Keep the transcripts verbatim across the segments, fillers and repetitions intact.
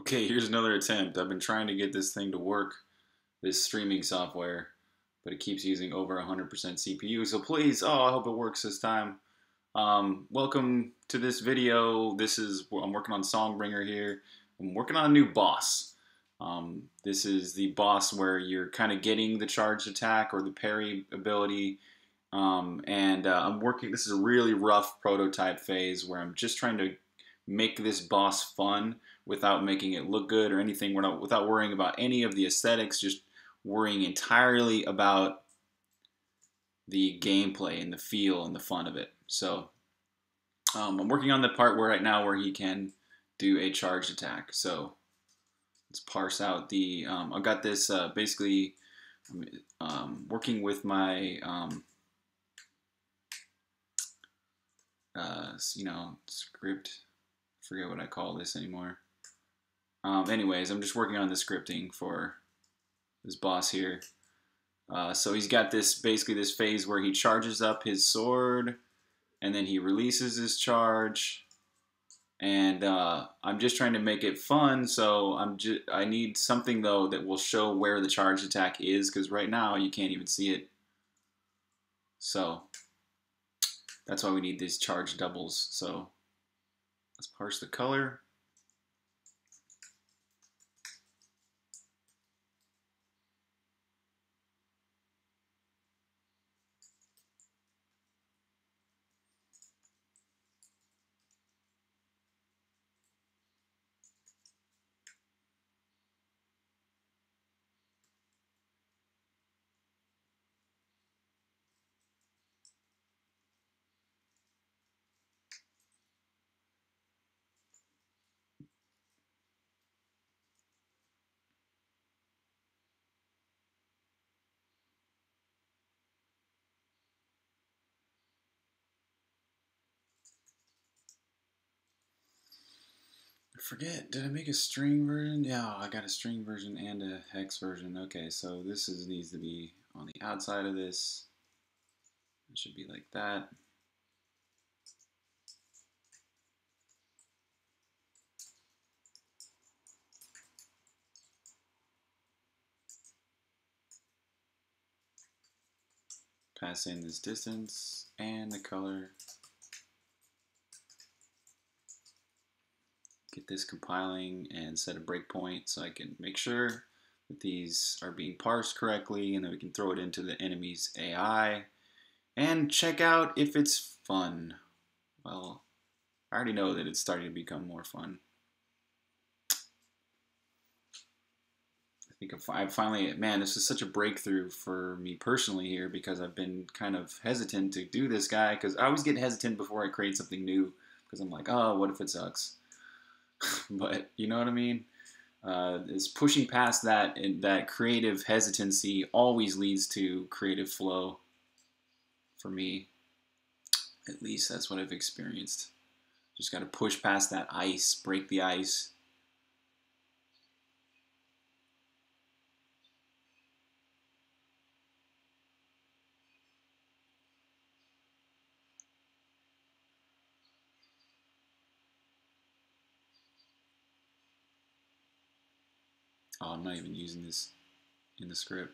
Okay, here's another attempt. I've been trying to get this thing to work, this streaming software, but it keeps using over one hundred percent C P U, so please, oh, I hope it works this time. Um, welcome to this video. This is, I'm working on Songbringer here. I'm working on a new boss. Um, this is the boss where you're kind of getting the charged attack or the parry ability. Um, and uh, I'm working, this is a really rough prototype phase where I'm just trying to make this boss fun without making it look good or anything, we're not, without worrying about any of the aesthetics, just worrying entirely about the gameplay and the feel and the fun of it. So um, I'm working on the part where right now where he can do a charged attack. So let's parse out the, um, I've got this uh, basically um, working with my, um, uh, you know, script. Forget what I call this anymore. Um, anyways, I'm just working on the scripting for this boss here. Uh, so he's got this basically this phase where he charges up his sword and then he releases his charge. And uh, I'm just trying to make it fun, so I'm just I need something though that will show where the charge attack is, because right now you can't even see it. So that's why we need these charge doubles. So let's parse the color. Forget, did I make a string version? Yeah, I got a string version and a hex version. Okay, so this is needs to be on the outside of this. It should be like that. Pass in this distance and the color. Get this compiling and set a breakpoint so I can make sure that these are being parsed correctly, and then we can throw it into the enemy's A I and check out if it's fun. Well, I already know that it's starting to become more fun. I think I'm finally, man, this is such a breakthrough for me personally here, because I've been kind of hesitant to do this guy, because I always get hesitant before I create something new, because I'm like, oh, what if it sucks? But you know what I mean? Uh, it's pushing past that, and that creative hesitancy always leads to creative flow. For me, at least that's what I've experienced. Just got to push past that ice, break the ice. Oh, I'm not even using this in the script.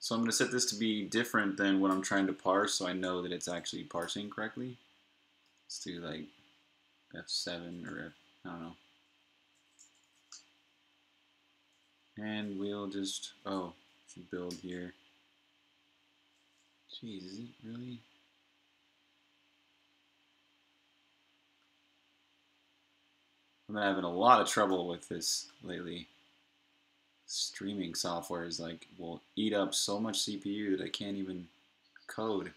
So I'm going to set this to be different than what I'm trying to parse, so I know that it's actually parsing correctly. Let's do like F seven or F, I don't know. And we'll just, oh, build here. Jeez, is it really? I've been having a lot of trouble with this lately. Streaming software is like, will eat up so much C P U that I can't even code.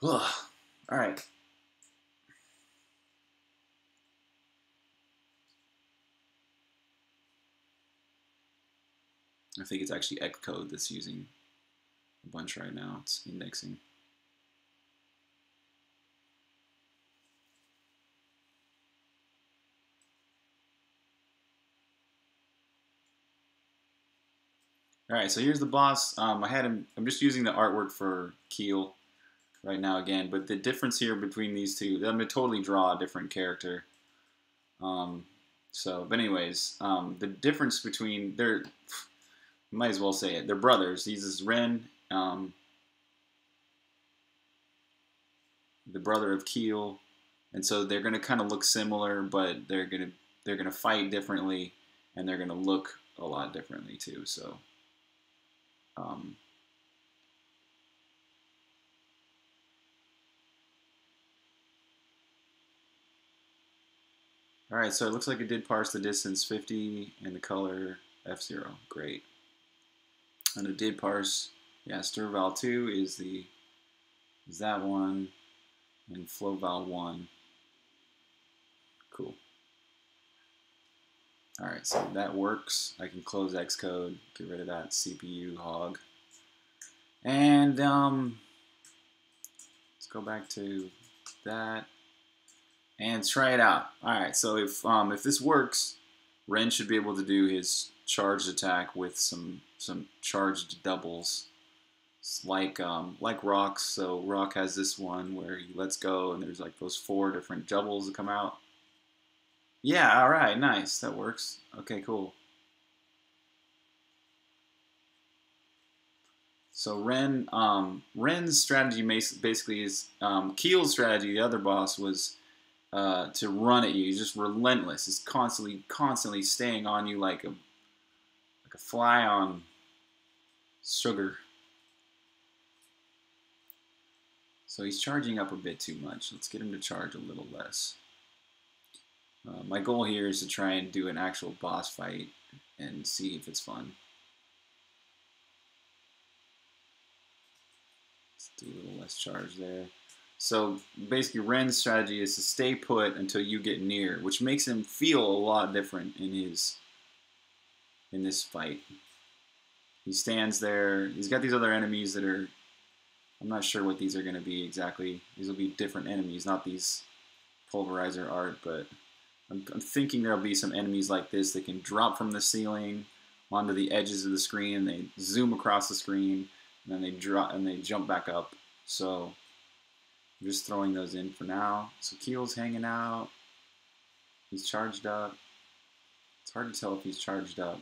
Ugh. All right. I think it's actually Xcode that's using a bunch right now. It's indexing. All right, so here's the boss. Um, I had him. I'm just using the artwork for Kiel right now again, but the difference here between these two, I'm gonna totally draw a different character. Um, so, but anyways, um, the difference between they're. Might as well say it. They're brothers. This is Ren, um, the brother of Kiel, and so they're going to kind of look similar, but they're going to they're going to fight differently, and they're going to look a lot differently too. So, um, all right. So it looks like it did parse the distance fifty and the color F zero. Great. And it did parse, yeah, stir val two is the, is that one, and flow val one. Cool. All right, so that works. I can close Xcode, get rid of that C P U hog. And um, let's go back to that and try it out. All right, so if, um, if this works, Ren should be able to do his charged attack with some some charged doubles, it's like um, like Rock's. So Rock has this one where he lets go, and there's like those four different doubles that come out. Yeah, all right, nice, that works. Okay, cool. So Ren, um, Ren's strategy basically is um, Kiel's strategy. The other boss was uh, to run at you. He's just relentless. He's constantly, constantly staying on you like a A fly on sugar. So he's charging up a bit too much. Let's get him to charge a little less. Uh, my goal here is to try and do an actual boss fight and see if it's fun. Let's do a little less charge there. So basically Ren's strategy is to stay put until you get near, which makes him feel a lot different in his in this fight. He stands there. He's got these other enemies that are, I'm not sure what these are going to be exactly. These will be different enemies, not these pulverizer art, but I'm, I'm thinking there'll be some enemies like this that can drop from the ceiling onto the edges of the screen. They zoom across the screen and then they drop and they jump back up. So I'm just throwing those in for now. So Kiel's hanging out. He's charged up. It's hard to tell if he's charged up.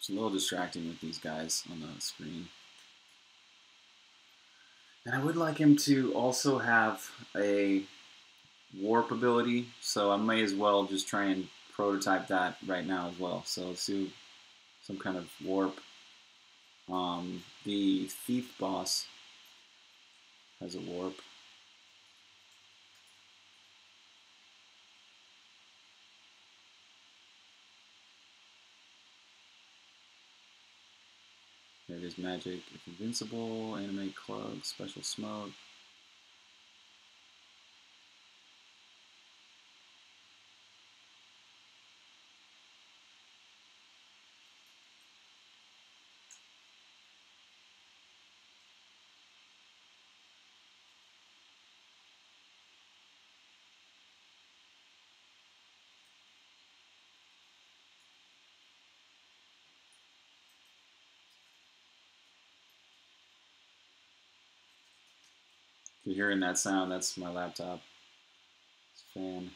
It's a little distracting with these guys on the screen. And I would like him to also have a warp ability, so I may as well just try and prototype that right now as well. So let's do some kind of warp. Um, the thief boss has a warp. There it is, magic, it's invincible, animate club, special smoke. If you're hearing that sound, that's my laptop. It's a fan.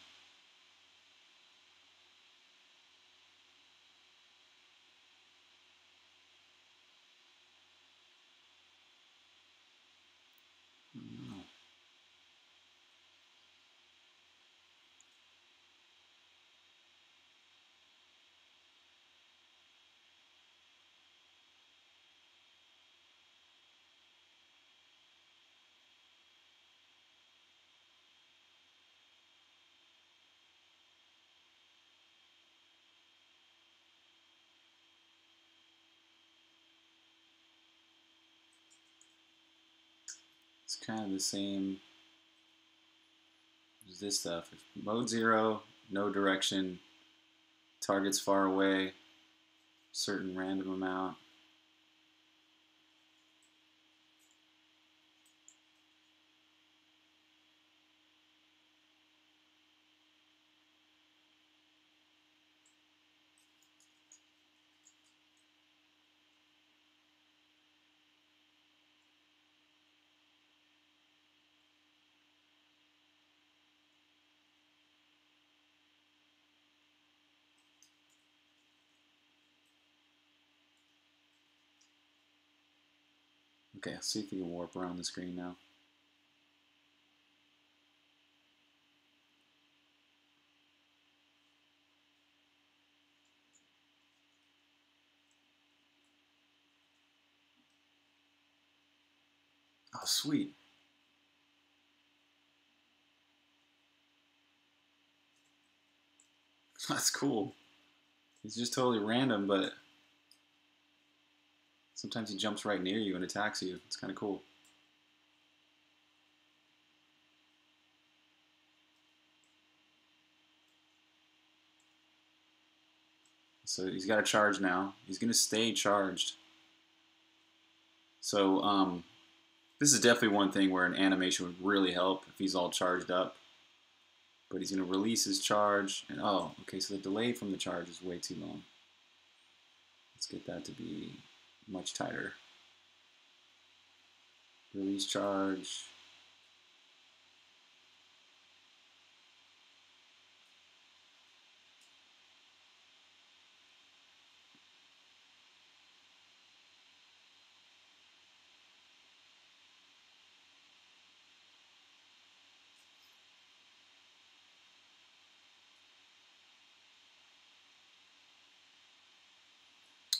It's kind of the same as this stuff. If mode zero, no direction, target's far away, certain random amount. Okay, see if you can warp around the screen now. Oh, sweet. That's cool. It's just totally random, but sometimes he jumps right near you and attacks you. It's kind of cool. So he's got a charge now. He's going to stay charged. So um, this is definitely one thing where an animation would really help if he's all charged up. But he's going to release his charge. And oh, okay, so the delay from the charge is way too long. Let's get that to be much tighter. Release charge.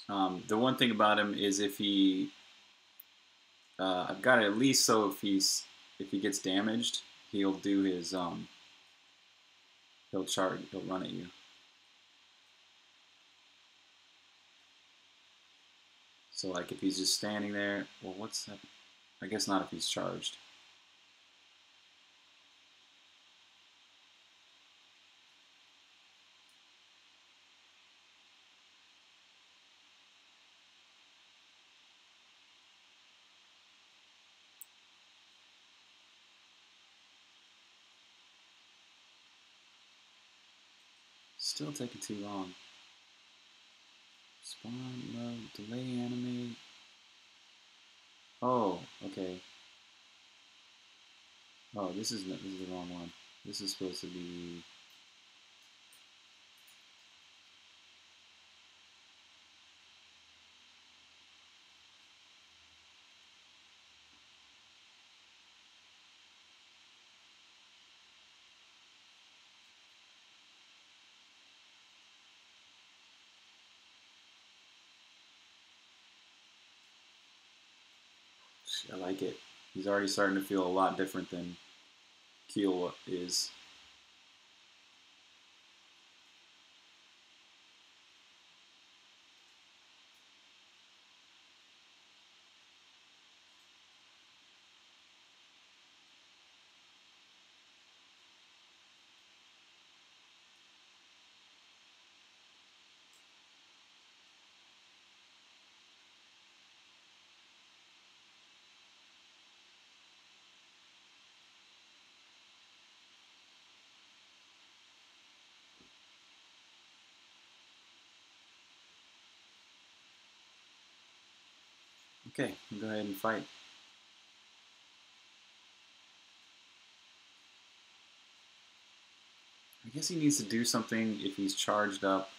Um, the one thing about him is if he, uh, I've got it at least so if he's if he gets damaged, he'll do his um, he'll charge, he'll run at you. So like if he's just standing there, well, what's that? I guess not if he's charged. Still taking too long. Spawn, load, delay, animate. Oh, okay. Oh, this is, this is the wrong one. This is supposed to be... I like it. He's already starting to feel a lot different than Kiel is. Okay, go ahead and fight. I guess he needs to do something if he's charged up.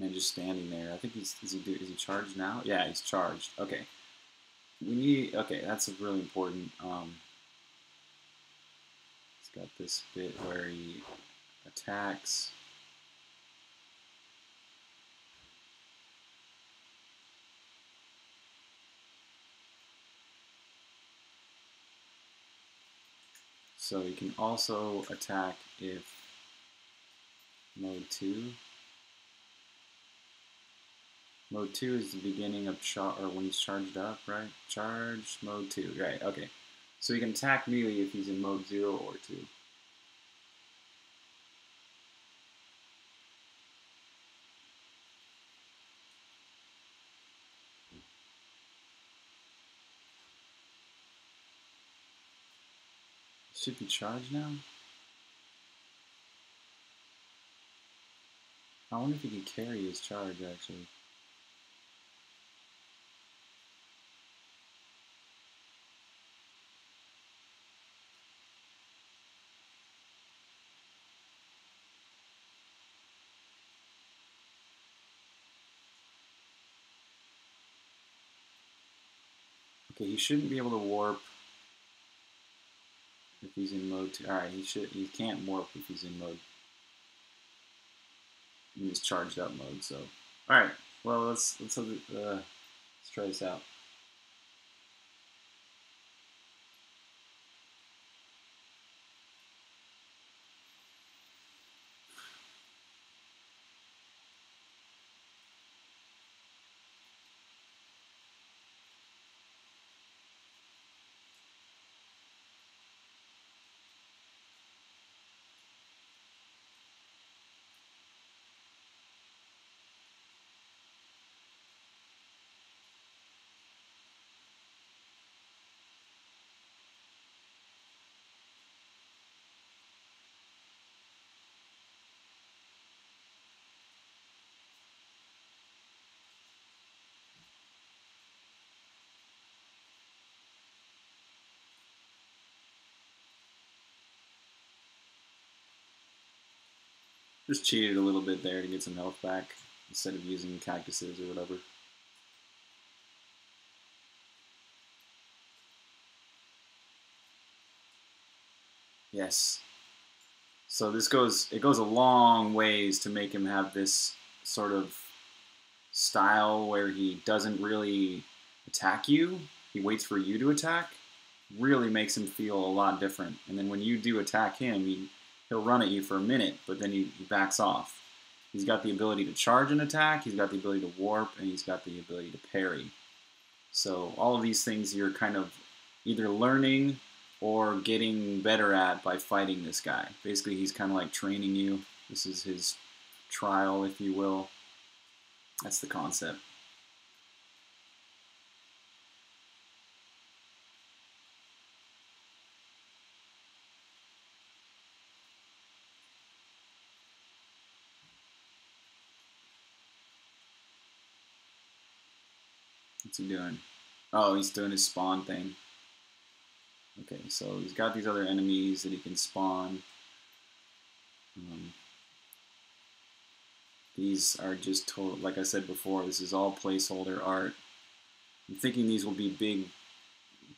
And just standing there. I think he's, is he, is he charged now? Yeah, he's charged. Okay. We need, okay, that's really important. Um, he's got this bit where he attacks. So you can also attack if mode two. Mode two is the beginning of char or when he's charged up, right? Charge mode two, right? Okay. So you can attack melee if he's in mode zero or two. Should be charged now. I wonder if he can carry his charge actually. Okay, he shouldn't be able to warp if he's in mode two. Alright, he should he can't warp if he's in mode. He's charged up mode, so. Alright, well let's let's uh, let's try this out. Just cheated a little bit there to get some health back instead of using cactuses or whatever. Yes. So this goes, it goes a long ways to make him have this sort of style where he doesn't really attack you. He waits for you to attack. Really makes him feel a lot different. And then when you do attack him, he he'll run at you for a minute, but then he, he backs off. He's got the ability to charge an attack, he's got the ability to warp, and he's got the ability to parry. So all of these things you're kind of either learning or getting better at by fighting this guy. Basically, he's kind of like training you. This is his trial, if you will. That's the concept. What's he doing? Oh, he's doing his spawn thing. Okay, so he's got these other enemies that he can spawn. Um, these are just total, like I said before, this is all placeholder art. I'm thinking these will be big,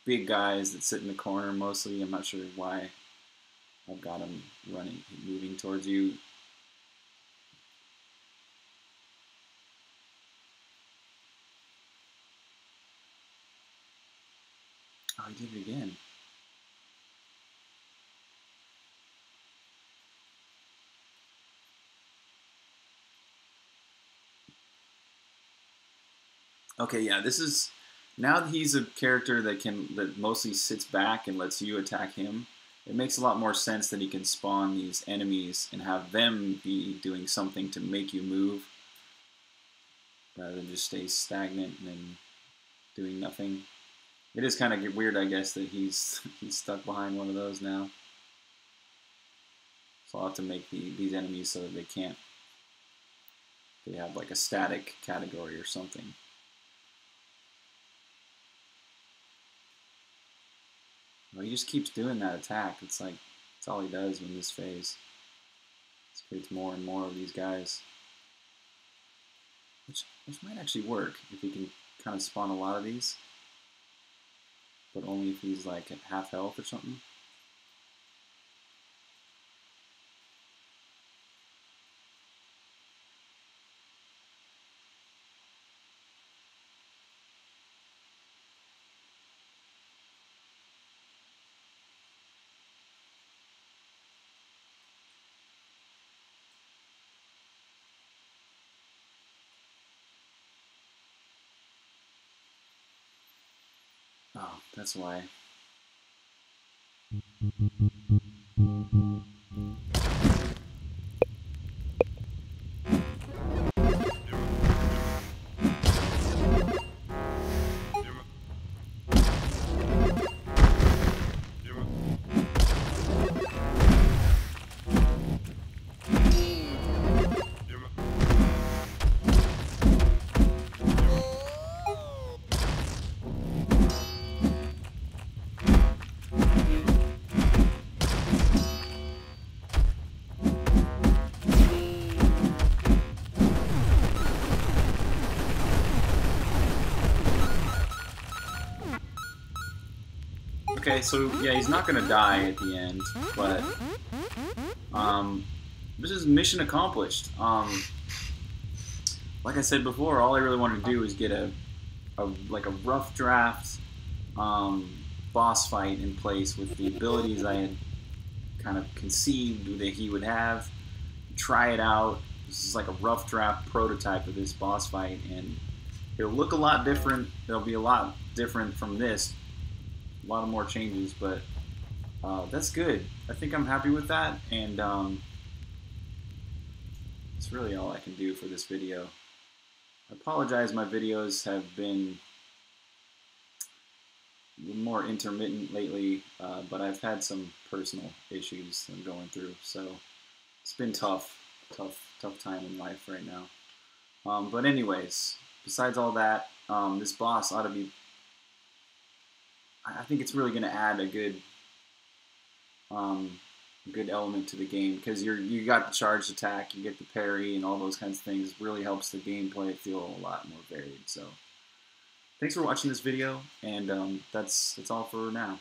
big guys that sit in the corner mostly. I'm not sure why I've got them running, moving towards you. I did it again. Okay, yeah, this is, now that he's a character that can, that mostly sits back and lets you attack him, it makes a lot more sense that he can spawn these enemies and have them be doing something to make you move, rather than just stay stagnant and doing nothing. It is kind of weird, I guess, that he's he's stuck behind one of those now. So I'll have to make the, these enemies so that they can't, they have like a static category or something. Well, he just keeps doing that attack. It's like, that's all he does in this phase. It's creates more and more of these guys. Which, which might actually work, if he can kind of spawn a lot of these. But only if he's like at half health or something. Oh, that's why. Okay, so yeah, he's not gonna die at the end, but um, this is mission accomplished. Um, like I said before, all I really wanted to do was get a, a like a rough draft um, boss fight in place with the abilities I had kind of conceived that he would have. Try it out. This is like a rough draft prototype of this boss fight, and it'll look a lot different. It'll be a lot different from this. A lot of more changes, but uh, that's good. I think I'm happy with that, and um, that's really all I can do for this video. I apologize, my videos have been more intermittent lately, uh, but I've had some personal issues I'm going through, so it's been tough, tough, tough time in life right now. Um, but anyways, besides all that, um, this boss ought to be, I think it's really going to add a good, um, good element to the game, because you're you got the charged attack, you get the parry, and all those kinds of things. It really helps the gameplay feel a lot more varied. So, thanks for watching this video, and um, that's that's all for now.